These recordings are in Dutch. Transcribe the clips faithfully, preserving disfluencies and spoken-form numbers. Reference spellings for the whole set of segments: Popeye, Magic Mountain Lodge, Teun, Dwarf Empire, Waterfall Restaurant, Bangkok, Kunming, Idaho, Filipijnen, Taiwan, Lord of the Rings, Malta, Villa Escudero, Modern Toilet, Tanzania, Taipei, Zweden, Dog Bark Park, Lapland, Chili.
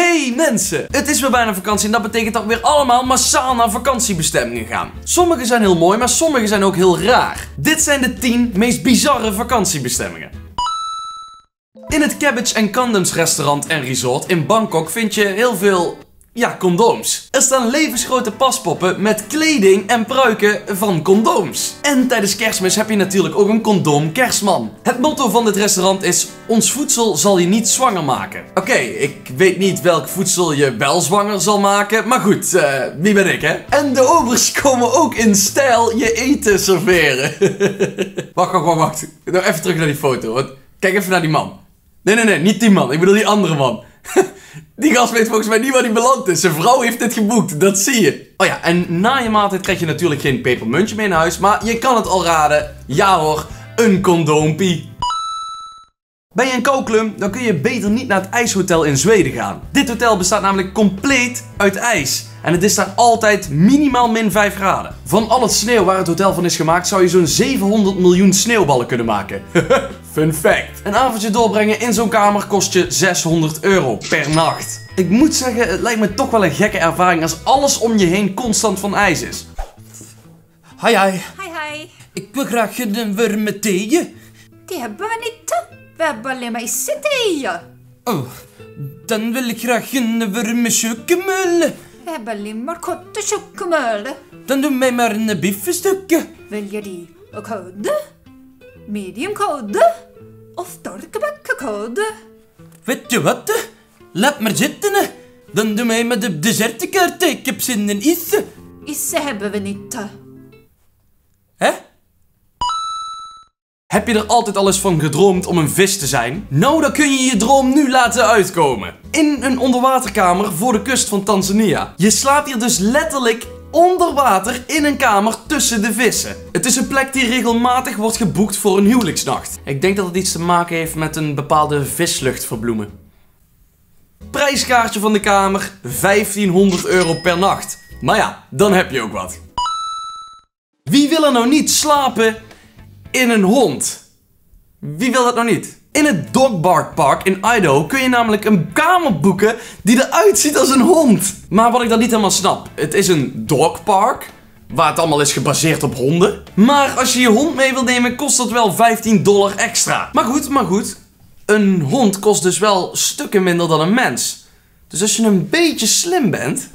Hey mensen, het is weer bijna vakantie en dat betekent dat we weer allemaal massaal naar vakantiebestemmingen gaan. Sommige zijn heel mooi, maar sommige zijn ook heel raar. Dit zijn de tien meest bizarre vakantiebestemmingen. In het Cabbage en Condoms restaurant en resort in Bangkok vind je heel veel... ja, condooms. Er staan levensgrote paspoppen met kleding en pruiken van condooms. En tijdens kerstmis heb je natuurlijk ook een condoom kerstman. Het motto van dit restaurant is: ons voedsel zal je niet zwanger maken. Oké, okay, ik weet niet welk voedsel je wel zwanger zal maken, maar goed, uh, wie ben ik, hè? En de obers komen ook in stijl je eten serveren. wacht, wacht, wacht, wacht. Nou, even terug naar die foto, want kijk even naar die man. Nee, nee, nee, niet die man. Ik bedoel die andere man. Die gast weet volgens mij niet waar hij beland is. Zijn vrouw heeft dit geboekt, dat zie je. Oh ja, en na je maaltijd krijg je natuurlijk geen pepermuntje mee naar huis. Maar je kan het al raden. Ja hoor, een condoompie. Ben je een kouklum, dan kun je beter niet naar het ijshotel in Zweden gaan. Dit hotel bestaat namelijk compleet uit ijs. En het is daar altijd minimaal min vijf graden. Van al het sneeuw waar het hotel van is gemaakt, zou je zo'n zevenhonderd miljoen sneeuwballen kunnen maken. Fun fact. Een avondje doorbrengen in zo'n kamer kost je zeshonderd euro per nacht. Ik moet zeggen, het lijkt me toch wel een gekke ervaring als alles om je heen constant van ijs is. Hi hi. Hi hi. Ik wil graag een warme thee. Die hebben we niet. We hebben alleen maar eens thee. Oh, dan wil ik graag een warme chocomel. We hebben alleen maar korte chocomel. Dan doe mij maar een biefstukje. Wil je die ook houden? Medium koude of doorgebakken koude? Weet je wat? Laat maar zitten. Dan doe mij met de dessertkaart. Ik heb zin in isse. Isse hebben we niet. Hè? Heb je er altijd al eens van gedroomd om een vis te zijn? Nou, dan kun je je droom nu laten uitkomen. In een onderwaterkamer voor de kust van Tanzania. Je slaapt hier dus letterlijk onder water in een kamer tussen de vissen. Het is een plek die regelmatig wordt geboekt voor een huwelijksnacht. Ik denk dat het iets te maken heeft met een bepaalde vislucht verbloemen. Prijskaartje van de kamer, vijftienhonderd euro per nacht. Maar ja, dan heb je ook wat. Wie wil er nou niet slapen in een hond? Wie wil dat nou niet? In het Dog Bark Park in Idaho kun je namelijk een kamer boeken die eruit ziet als een hond. Maar wat ik dan niet helemaal snap, het is een dogpark, waar het allemaal is gebaseerd op honden. Maar als je je hond mee wil nemen, kost dat wel vijftien dollar extra. Maar goed, maar goed, een hond kost dus wel stukken minder dan een mens. Dus als je een beetje slim bent...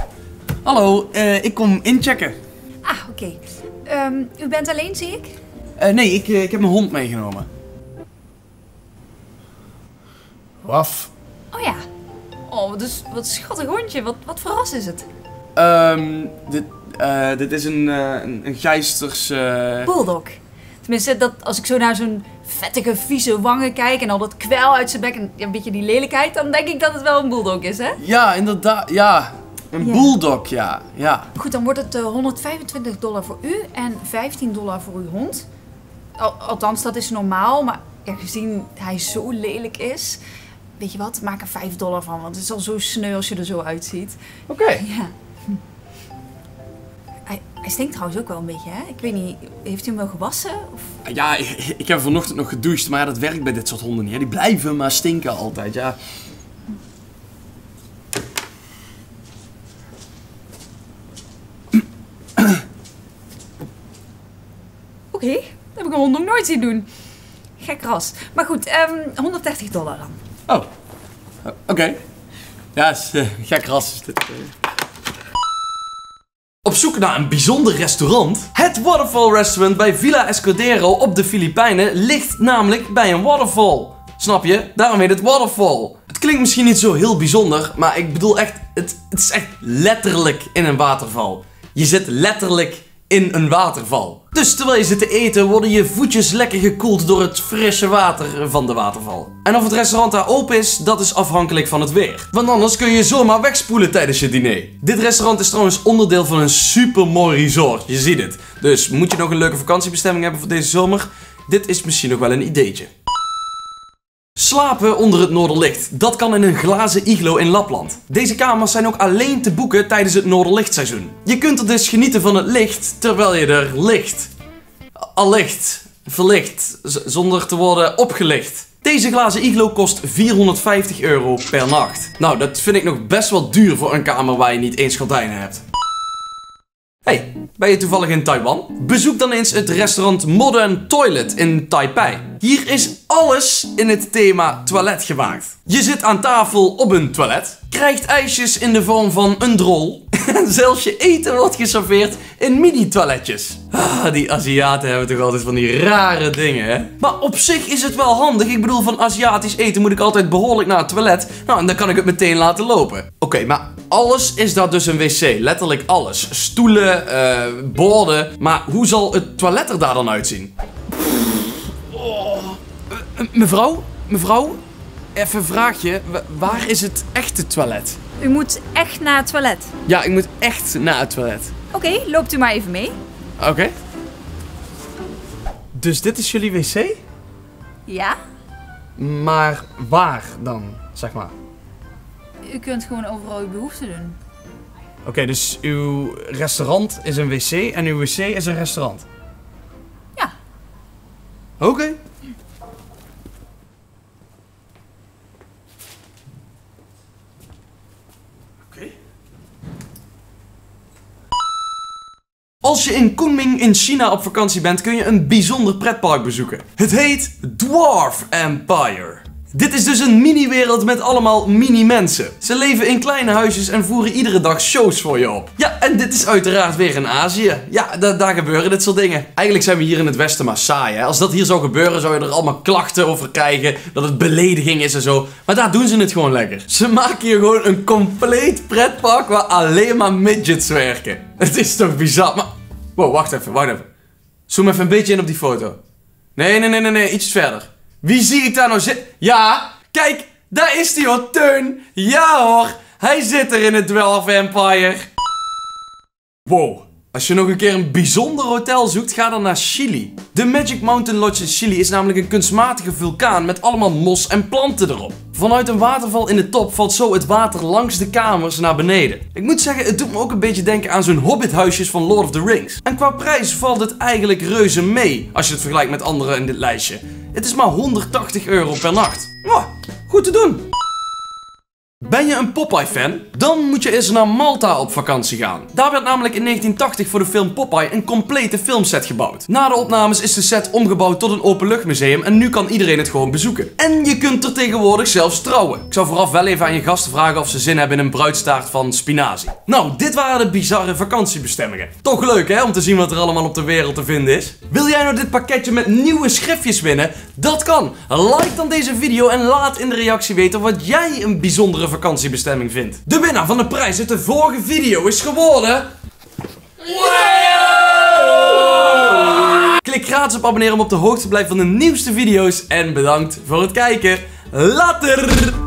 Hallo, uh, ik kom inchecken. Ah, oké. Okay. Um, u bent alleen, zie ik? Uh, nee, ik, uh, ik heb mijn hond meegenomen. Waf. Oh ja. Oh, dus wat een schattig hondje. Wat, wat voor ras is het? Um, dit, uh, dit is een, uh, een, een Geisters... Uh... Bulldog. Tenminste, dat, als ik zo naar zo'n vettige, vieze wangen kijk en al dat kwel uit zijn bek en een beetje die lelijkheid, dan denk ik dat het wel een Bulldog is, hè? Ja, inderdaad. Ja. Een ja. Bulldog, ja. ja. Goed, dan wordt het uh, honderdvijfentwintig dollar voor u en vijftien dollar voor uw hond. Al, althans, dat is normaal, maar ja, gezien hij zo lelijk is... Weet je wat, maak er vijf dollar van, want het is al zo sneu als je er zo uitziet. Oké. Okay. Ja. Hij, hij stinkt trouwens ook wel een beetje, hè? Ik weet niet, heeft u hem wel gewassen? Of? Ja, ik, ik heb vanochtend nog gedoucht, maar ja, dat werkt bij dit soort honden niet. Hè? Die blijven maar stinken altijd, ja. Oké, okay, dat heb ik een hond nog nooit zien doen. Gek ras. Maar goed, um, honderddertig dollar dan. Oh, oké. Okay. Ja, het is uh, gek ras is dit. Uh... Op zoek naar een bijzonder restaurant? Het Waterfall Restaurant bij Villa Escudero op de Filipijnen ligt namelijk bij een waterfall. Snap je? Daarom heet het waterfall. Het klinkt misschien niet zo heel bijzonder, maar ik bedoel echt, het, het is echt letterlijk in een waterval. Je zit letterlijk in een waterval. Dus terwijl je zit te eten worden je voetjes lekker gekoeld door het frisse water van de waterval. En of het restaurant daar open is, dat is afhankelijk van het weer. Want anders kun je zomaar wegspoelen tijdens je diner. Dit restaurant is trouwens onderdeel van een supermooi resort, je ziet het. Dus moet je nog een leuke vakantiebestemming hebben voor deze zomer? Dit is misschien nog wel een ideetje. Slapen onder het noorderlicht. Dat kan in een glazen iglo in Lapland. Deze kamers zijn ook alleen te boeken tijdens het noorderlichtseizoen. Je kunt er dus genieten van het licht terwijl je er ligt. Allicht. Verlicht. Zonder te worden opgelicht. Deze glazen iglo kost vierhonderdvijftig euro per nacht. Nou, dat vind ik nog best wel duur voor een kamer waar je niet eens gordijnen hebt. Hey, ben je toevallig in Taiwan? Bezoek dan eens het restaurant Modern Toilet in Taipei. Hier is alles in het thema toilet gemaakt. Je zit aan tafel op een toilet, krijgt ijsjes in de vorm van een drol en zelfs je eten wordt geserveerd in mini-toiletjes. Ah, die Aziaten hebben toch altijd van die rare dingen, hè? Maar op zich is het wel handig. Ik bedoel, van Aziatisch eten moet ik altijd behoorlijk naar het toilet. Nou, en dan kan ik het meteen laten lopen. Oké, okay, maar alles is daar dus een wc. Letterlijk alles. Stoelen, uh, borden. Maar hoe zal het toilet er daar dan uitzien? Oh. Mevrouw? Mevrouw? Even een vraagje. Waar is het echte toilet? U moet echt naar het toilet. Ja, ik moet echt naar het toilet. Oké, okay, loopt u maar even mee. Oké. Okay. Dus dit is jullie wc? Ja. Maar waar dan, zeg maar? U kunt gewoon overal uw behoeften doen. Oké, okay, dus uw restaurant is een wc en uw wc is een restaurant? Ja. Oké. Okay. Als je in Kunming in China op vakantie bent, kun je een bijzonder pretpark bezoeken. Het heet Dwarf Empire. Dit is dus een mini-wereld met allemaal mini-mensen. Ze leven in kleine huisjes en voeren iedere dag shows voor je op. Ja, en dit is uiteraard weer in Azië. Ja, da daar gebeuren dit soort dingen. Eigenlijk zijn we hier in het Westen maar saai, hè. Als dat hier zou gebeuren, zou je er allemaal klachten over krijgen. Dat het belediging is en zo. Maar daar doen ze het gewoon lekker. Ze maken hier gewoon een compleet pretpark waar alleen maar midgets werken. Het is toch bizar, maar... Wow, wacht even, wacht even. Zoom even een beetje in op die foto. Nee, nee, nee, nee, nee, iets verder. Wie zie ik daar nou zitten? Ja, kijk, daar is die hoor, Teun. Ja hoor, hij zit er in het Dwarf Empire. Wow, als je nog een keer een bijzonder hotel zoekt, ga dan naar Chili. De Magic Mountain Lodge in Chili is namelijk een kunstmatige vulkaan met allemaal mos en planten erop. Vanuit een waterval in de top valt zo het water langs de kamers naar beneden. Ik moet zeggen, het doet me ook een beetje denken aan zo'n hobbithuisjes van Lord of the Rings. En qua prijs valt het eigenlijk reuze mee, als je het vergelijkt met anderen in dit lijstje. Het is maar honderdtachtig euro per nacht. Oh, goed te doen. Ben je een Popeye fan? Dan moet je eens naar Malta op vakantie gaan. Daar werd namelijk in negentienhonderdtachtig voor de film Popeye een complete filmset gebouwd. Na de opnames is de set omgebouwd tot een openluchtmuseum en nu kan iedereen het gewoon bezoeken. En je kunt er tegenwoordig zelfs trouwen. Ik zou vooraf wel even aan je gasten vragen of ze zin hebben in een bruidstaart van spinazie. Nou, dit waren de bizarre vakantiebestemmingen. Toch leuk hè, om te zien wat er allemaal op de wereld te vinden is. Wil jij nou dit pakketje met nieuwe schriftjes winnen? Dat kan! Like dan deze video en laat in de reactie weten wat jij een bijzondere vakantiebestemming vindt. De winnaar van de prijs uit de vorige video is geworden... Wow! Klik gratis op abonneren om op de hoogte te blijven van de nieuwste video's. En bedankt voor het kijken. Later!